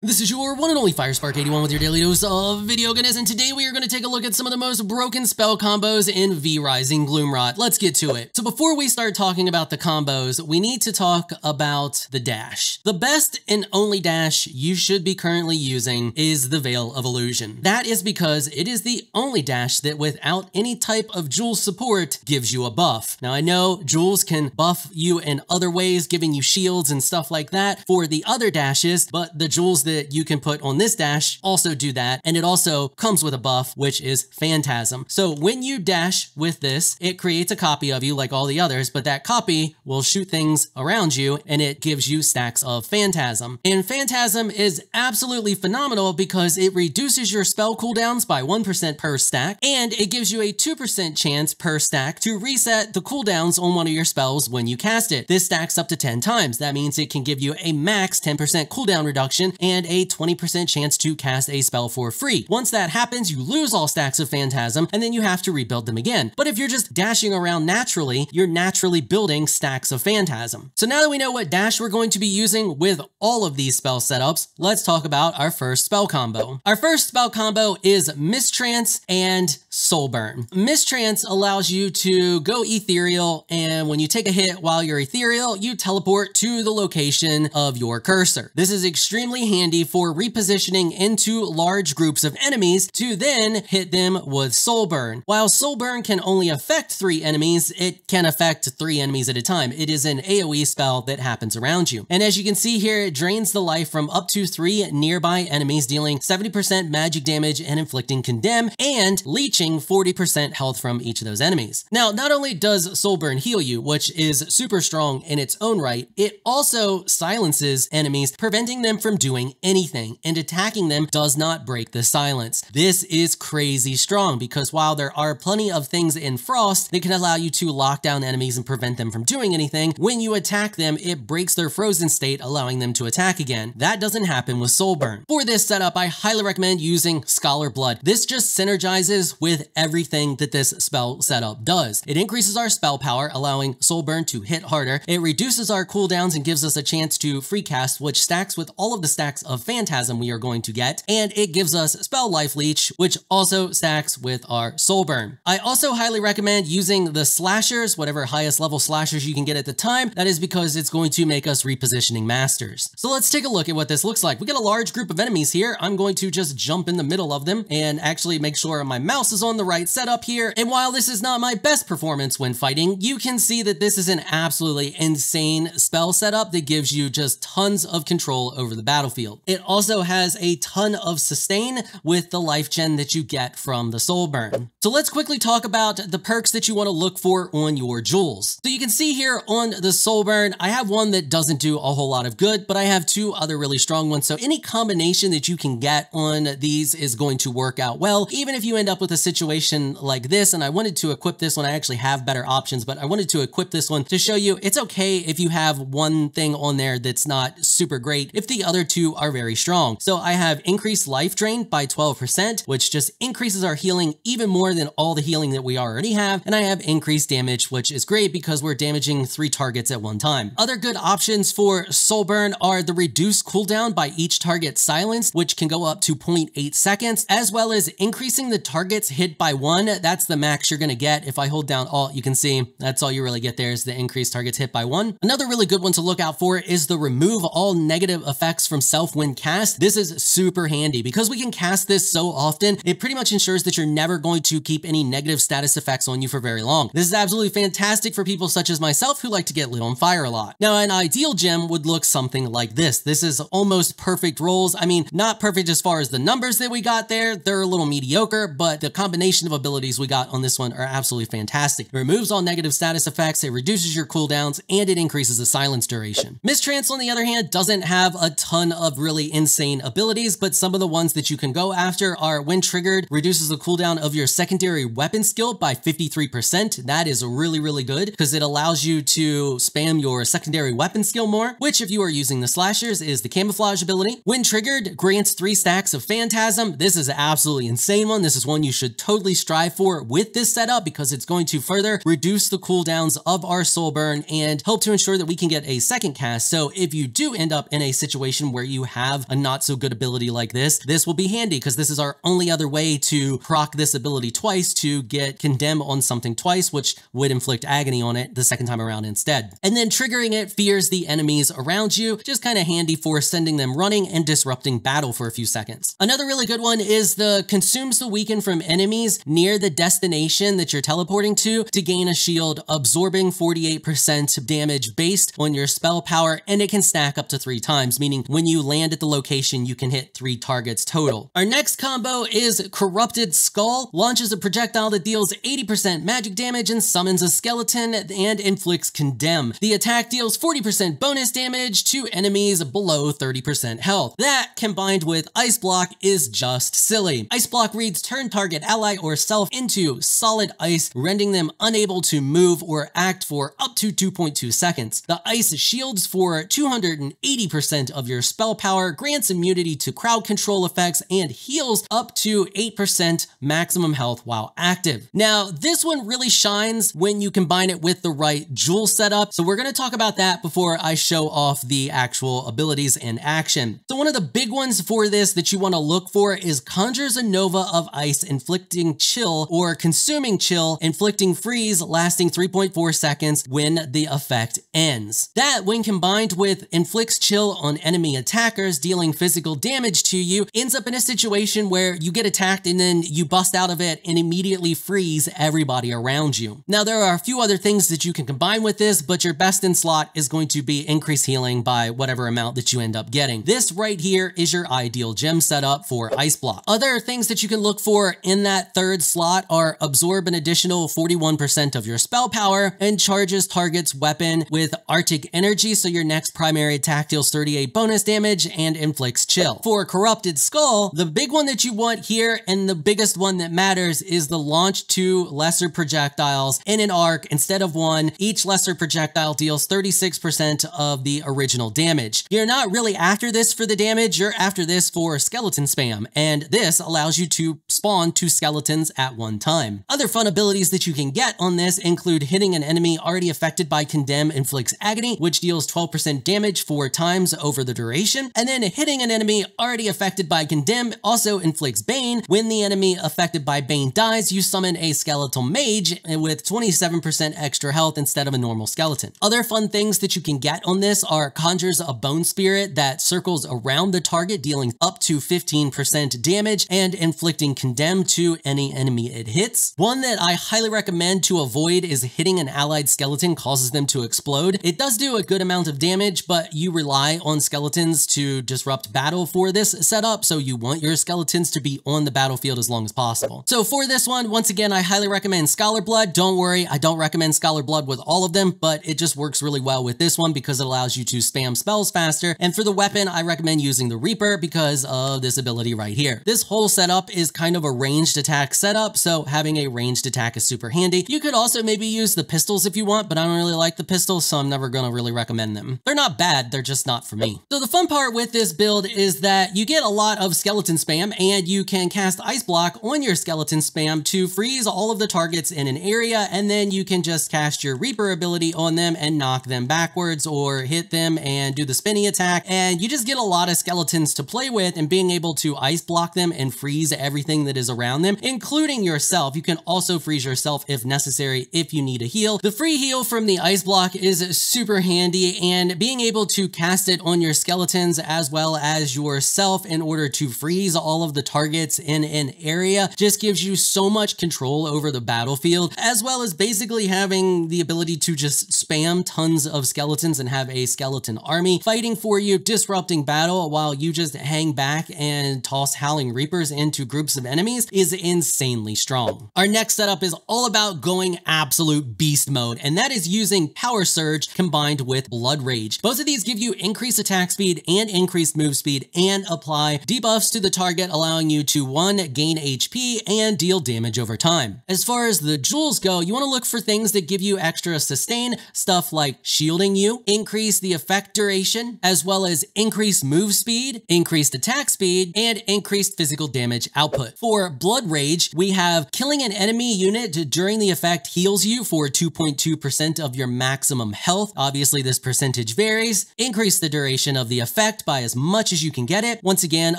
This is your one and only Firespark81 with your daily dose of video goodness, and today we are going to take a look at some of the most broken spell combos in V Rising Gloomrot. Let's get to it. So before we start talking about the combos, we need to talk about the dash. The best and only dash you should be currently using is the Veil of Illusion. That is because it is the only dash that without any type of Jewel support gives you a buff. Now I know Jewels can buff you in other ways, giving you shields and stuff like that for the other dashes, but the Jewels that you can put on this dash also do that, and it also comes with a buff, which is Phantasm. So when you dash with this, it creates a copy of you like all the others, but that copy will shoot things around you and it gives you stacks of Phantasm. And Phantasm is absolutely phenomenal because it reduces your spell cooldowns by 1% per stack, and it gives you a 2% chance per stack to reset the cooldowns on one of your spells when you cast it. This stacks up to 10 times. That means it can give you a max 10% cooldown reduction and a 20% chance to cast a spell for free. Once that happens, you lose all stacks of Phantasm and then you have to rebuild them again. But if you're just dashing around naturally, you're naturally building stacks of Phantasm. So now that we know what dash we're going to be using with all of these spell setups, let's talk about our first spell combo. Our first spell combo is Mist Trance and Soulburn. Mist Trance allows you to go ethereal, and when you take a hit while you're ethereal, you teleport to the location of your cursor. This is extremely handy for repositioning into large groups of enemies to then hit them with Soulburn. While Soulburn can only affect 3 enemies, it can affect 3 enemies at a time. It is an AoE spell that happens around you. And as you can see here, it drains the life from up to 3 nearby enemies, dealing 70% magic damage and inflicting condemn, and leeching 40% health from each of those enemies. Now, not only does Soulburn heal you, which is super strong in its own right, it also silences enemies, preventing them from doing anything, and attacking them does not break the silence. This is crazy strong because while there are plenty of things in Frost that can allow you to lock down enemies and prevent them from doing anything, when you attack them, it breaks their frozen state, allowing them to attack again. That doesn't happen with Soulburn. For this setup, I highly recommend using Scholar Blood. This just synergizes with everything that this spell setup does. It increases our spell power, allowing Soulburn to hit harder. It reduces our cooldowns and gives us a chance to free cast, which stacks with all of the stacks of Phantasm we are going to get, and it gives us Spell Life Leech, which also stacks with our Soulburn. I also highly recommend using the Slashers, whatever highest level Slashers you can get at the time. That is because it's going to make us repositioning masters. So let's take a look at what this looks like. We got a large group of enemies here. I'm going to just jump in the middle of them and actually make sure my mouse is on the right setup here. And while this is not my best performance when fighting, you can see that this is an absolutely insane spell setup that gives you just tons of control over the battlefield. It also has a ton of sustain with the life gen that you get from the Soulburn. So let's quickly talk about the perks that you want to look for on your Jewels. So you can see here on the Soulburn, I have one that doesn't do a whole lot of good, but I have 2 other really strong ones. So any combination that you can get on these is going to work out well. Even if you end up with a situation like this, and I wanted to equip this one, I actually have better options, but I wanted to equip this one to show you it's okay if you have one thing on there that's not super great, if the other 2 are very strong. So I have increased life drain by 12%, which just increases our healing even more than all the healing that we already have. And I have increased damage, which is great because we're damaging 3 targets at one time. Other good options for Soulburn are the reduced cooldown by each target silenced, which can go up to 0.8 seconds, as well as increasing the target's hit by 1. That's the max you're going to get. If I hold down Alt, you can see that's all you really get there is the increased target's hit by 1. Another really good one to look out for is the remove all negative effects from self when cast. This is super handy because we can cast this so often, it pretty much ensures that you're never going to keep any negative status effects on you for very long. This is absolutely fantastic for people such as myself who like to get lit on fire a lot. Now, an ideal gem would look something like this. This is almost perfect rolls. I mean, not perfect as far as the numbers that we got there. They're a little mediocre, but the combination of abilities we got on this one are absolutely fantastic. It removes all negative status effects, it reduces your cooldowns, and it increases the silence duration. Mist Trance, on the other hand, doesn't have a ton of really insane abilities, but some of the ones that you can go after are when triggered, reduces the cooldown of your secondary weapon skill by 53%. That is really, really good because it allows you to spam your secondary weapon skill more, which if you are using the Slashers is the camouflage ability. When triggered, grants 3 stacks of Phantasm. This is an absolutely insane one. This is one you should totally strive for with this setup because it's going to further reduce the cooldowns of our Soulburn and help to ensure that we can get a second cast. So if you do end up in a situation where you have have a not so good ability like this, this will be handy because this is our only other way to proc this ability twice to get Condemn on something twice, which would inflict agony on it the second time around instead. And then triggering it fears the enemies around you, just kind of handy for sending them running and disrupting battle for a few seconds. Another really good one is the consumes the weaken from enemies near the destination that you're teleporting to gain a shield, absorbing 48% damage based on your spell power, and it can stack up to 3 times, meaning when you land at the location, you can hit 3 targets total. Our next combo is Corrupted Skull, launches a projectile that deals 80% magic damage and summons a skeleton and inflicts Condemn. The attack deals 40% bonus damage to enemies below 30% health. That, combined with Ice Block, is just silly. Ice Block reads turn target ally or self into solid ice, rendering them unable to move or act for up to 2.2 seconds. The ice shields for 280% of your spell power, grants immunity to crowd control effects, and heals up to 8% maximum health while active. Now, this one really shines when you combine it with the right jewel setup, so we're going to talk about that before I show off the actual abilities in action. So one of the big ones for this that you want to look for is conjures a nova of ice, inflicting chill or consuming chill, inflicting freeze, lasting 3.4 seconds when the effect ends. That, when combined with inflicts chill on enemy attackers, dealing physical damage to you, ends up in a situation where you get attacked and then you bust out of it and immediately freeze everybody around you. Now, there are a few other things that you can combine with this, but your best in slot is going to be increased healing by whatever amount that you end up getting. This right here is your ideal gem setup for Ice Block. Other things that you can look for in that third slot are absorb an additional 41% of your spell power and charges target's weapon with Arctic Energy, so your next primary attack deals 38 bonus damage and inflicts chill. For Corrupted Skull, the big one that you want here and the biggest one that matters is the launch 2 lesser projectiles in an arc instead of 1. Each lesser projectile deals 36% of the original damage. You're not really after this for the damage, you're after this for skeleton spam, and this allows you to spawn 2 skeletons at one time. Other fun abilities that you can get on this include hitting an enemy already affected by Condemn inflicts agony, which deals 12% damage 4 times over the duration, and then hitting an enemy already affected by Condemn also inflicts bane. When the enemy affected by bane dies, you summon a skeletal mage with 27% extra health instead of a normal skeleton. Other fun things that you can get on this are conjures a bone spirit that circles around the target, dealing up to 15% damage and inflicting Condemn to any enemy it hits. One that I highly recommend to avoid is hitting an allied skeleton causes them to explode. It does do a good amount of damage, but you rely on skeletons to disrupt battle for this setup, so you want your skeletons to be on the battlefield as long as possible. So for this one, once again, I highly recommend Scholar Blood. Don't worry, I don't recommend Scholar Blood with all of them, but it just works really well with this one because it allows you to spam spells faster. And for the weapon, I recommend using the Reaper because of this ability right here. This whole setup is kind of a ranged attack setup, so having a ranged attack is super handy. You could also maybe use the pistols if you want, but I don't really like the pistols, so I'm never gonna really recommend them. They're not bad, they're just not for me. So the fun part with this build is that you get a lot of skeleton spam, and you can cast Ice Block on your skeleton spam to freeze all of the targets in an area, and then you can just cast your Reaper ability on them and knock them backwards or hit them and do the spinny attack, and you just get a lot of skeletons to play with, and being able to Ice Block them and freeze everything that is around them, including yourself. You can also freeze yourself if necessary if you need a heal. The free heal from the Ice Block is super handy, and being able to cast it on your skeletons as well as yourself in order to freeze all of the targets in an area just gives you so much control over the battlefield, as well as basically having the ability to just spam tons of skeletons and have a skeleton army fighting for you, disrupting battle while you just hang back and toss Howling Reapers into groups of enemies is insanely strong. Our next setup is all about going absolute beast mode, and that is using Power Surge combined with Blood Rage. Both of these give you increased attack speed and increased move speed and apply debuffs to the target, allowing you to 1, gain HP and deal damage over time. As far as the jewels go, you want to look for things that give you extra sustain, stuff like shielding you, increase the effect duration, as well as increased move speed, increased attack speed, and increased physical damage output. For Blood Rage, we have killing an enemy unit during the effect heals you for 2.2% of your maximum health. Obviously, this percentage varies. Increase the duration of the effect protect by as much as you can get it. Once again,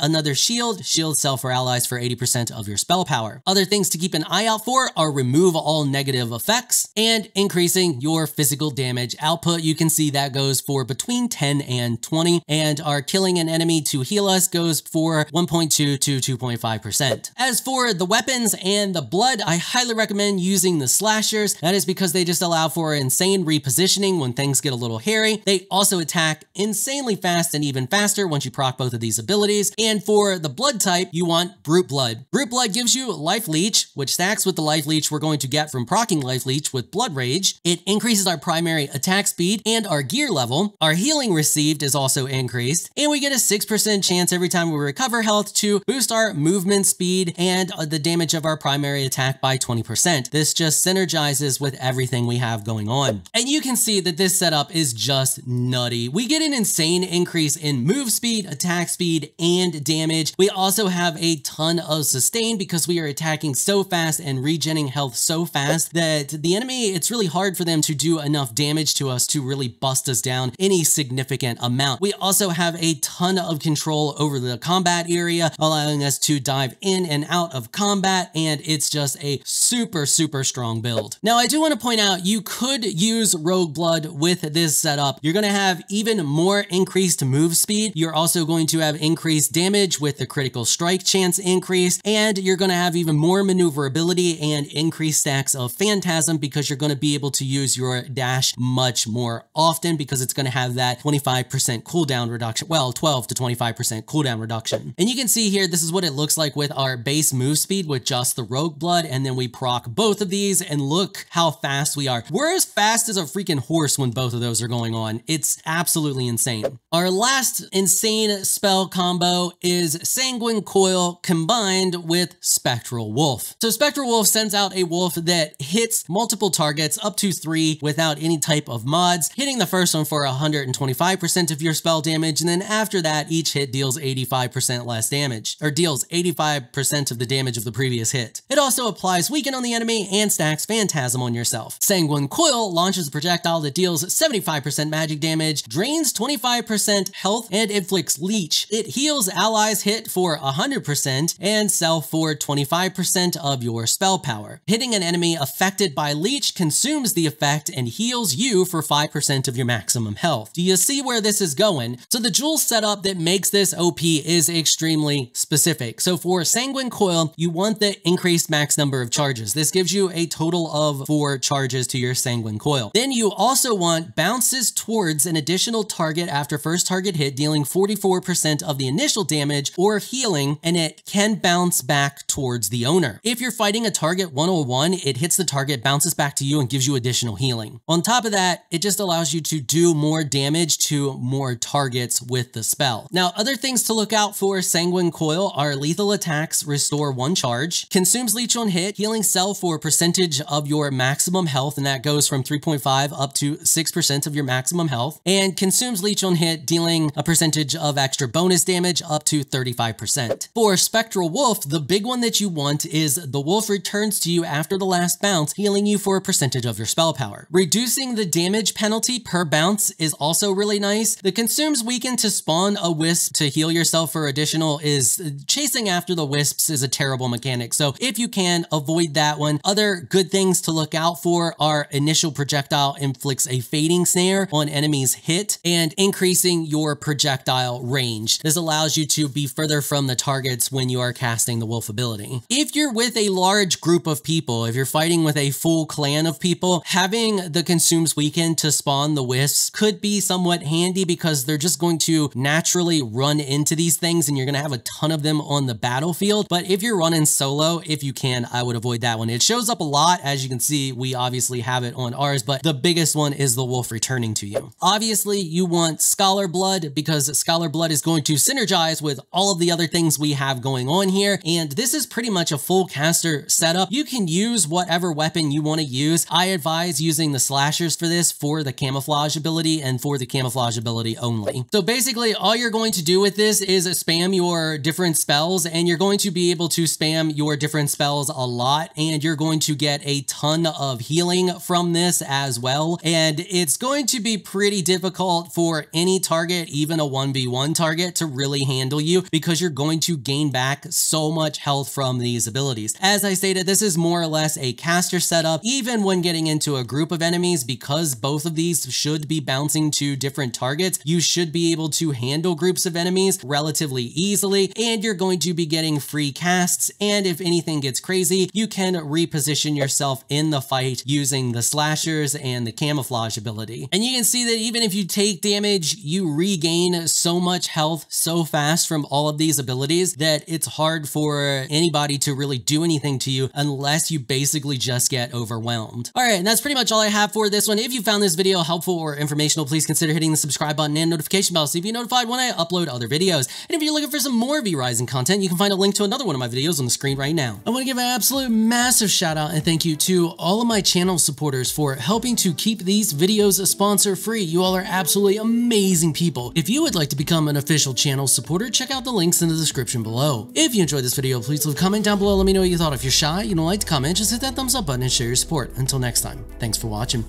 another shield. Shield self or allies for 80% of your spell power. Other things to keep an eye out for are remove all negative effects and increasing your physical damage output. You can see that goes for between 10 and 20, and our killing an enemy to heal us goes for 1.2 to 2.5%. As for the weapons and the blood, I highly recommend using the slashers. That is because they just allow for insane repositioning when things get a little hairy. They also attack insanely fast and even faster once you proc both of these abilities. And for the blood type, you want brute blood. Brute blood gives you life leech, which stacks with the life leech we're going to get from proccing life leech with Blood Rage. It increases our primary attack speed and our gear level. Our healing received is also increased, and we get a 6% chance every time we recover health to boost our movement speed and the damage of our primary attack by 20%. This just synergizes with everything we have going on. And you can see that this setup is just nutty. We get an insane increase in move speed, attack speed, and damage. We also have a ton of sustain because we are attacking so fast and regenerating health so fast that the enemy, it's really hard for them to do enough damage to us to really bust us down any significant amount. We also have a ton of control over the combat area, allowing us to dive in and out of combat, and it's just a super strong build. Now, I do want to point out you could use Rogue Blood with this setup. You're going to have even more increased move speed. You're also going to have increased damage with the critical strike chance increase, and you're going to have even more maneuverability and increased stacks of Phantasm because you're going to be able to use your dash much more often because it's going to have that 25% cooldown reduction, well, 12 to 25% cooldown reduction. And you can see here, this is what it looks like with our base move speed with just the Rogue Blood, and then we proc both of these, and look how fast we are. We're as fast as a freaking horse when both of those are going on. It's absolutely insane. Our last insane spell combo is Sanguine Coil combined with Spectral Wolf. So Spectral Wolf sends out a wolf that hits multiple targets, up to 3, without any type of mods, hitting the first one for 125% of your spell damage, and then after that, each hit deals 85% less damage, or deals 85% of the damage of the previous hit. It also applies Weaken on the enemy and stacks Phantasm on yourself. Sanguine Coil launches a projectile that deals 75% magic damage, drains 25% health, and inflicts leech. It heals allies hit for 100% and self for 25% of your spell power. Hitting an enemy affected by leech consumes the effect and heals you for 5% of your maximum health. Do you see where this is going? So the jewel setup that makes this OP is extremely specific. So for Sanguine Coil, you want the increased max number of charges. This gives you a total of 4 charges to your Sanguine Coil. Then you also want bounces towards an additional target after first target hit, dealing 44% of the initial damage or healing, and it can bounce back towards the owner. If you're fighting a target 101, it hits the target, bounces back to you, and gives you additional healing. On top of that, it just allows you to do more damage to more targets with the spell. Now, other things to look out for Sanguine Coil are lethal attacks, restore 1 charge, consumes leech on hit, healing self for a percentage of your maximum health, and that goes from 3.5 up to 6% of your maximum health, and consumes leech on hit, dealing a percentage of extra bonus damage up to 35%. For Spectral Wolf, the big one that you want is the wolf returns to you after the last bounce, healing you for a percentage of your spell power. Reducing the damage penalty per bounce is also really nice. The consumes weaken to spawn a wisp to heal yourself for additional is chasing after the wisps is a terrible mechanic. So if you can avoid that one, other good things to look out for are initial projectile inflicts a fading snare on enemies hit and increasing your projectile range. This allows you to be further from the targets when you are casting the wolf ability. If you're with a large group of people, if you're fighting with a full clan of people, having the consumes weaken to spawn the wisps could be somewhat handy because they're just going to naturally run into these things and you're going to have a ton of them on the battlefield. But if you're running solo, if you can, I would avoid that one. It shows up a lot. As you can see, we obviously have it on ours, but the biggest one is the wolf returning to you. Obviously, you want Scholar Blood because Scholar Blood is going to synergize with all of the other things we have going on here. And this is pretty much a full caster setup. You can use whatever weapon you want to use. I advise using the slashers for this, for the camouflage ability and for the camouflage ability only. So basically all you're going to do with this is spam your different spells, and you're going to be able to spam your different spells a lot, and you're going to get a ton of healing from this as well. And it's going to be pretty difficult for any target, even even a 1v1 target to really handle you, because you're going to gain back so much health from these abilities. As I stated, this is more or less a caster setup, even when getting into a group of enemies, because both of these should be bouncing to different targets. You should be able to handle groups of enemies relatively easily, and you're going to be getting free casts, and if anything gets crazy, you can reposition yourself in the fight using the slashers and the camouflage ability. And you can see that even if you take damage, you regain so much health so fast from all of these abilities that it's hard for anybody to really do anything to you unless you basically just get overwhelmed. All right, and that's pretty much all I have for this one. If you found this video helpful or informational, please consider hitting the subscribe button and notification bell so you can be notified when I upload other videos. And if you're looking for some more V Rising content, you can find a link to another one of my videos on the screen right now. I want to give an absolute massive shout out and thank you to all of my channel supporters for helping to keep these videos sponsor free. You all are absolutely amazing people. If you would like to become an official channel supporter, check out the links in the description below. If you enjoyed this video, please leave a comment down below. Let me know what you thought. If you're shy, you don't like to comment, just hit that thumbs up button and share your support. Until next time, thanks for watching.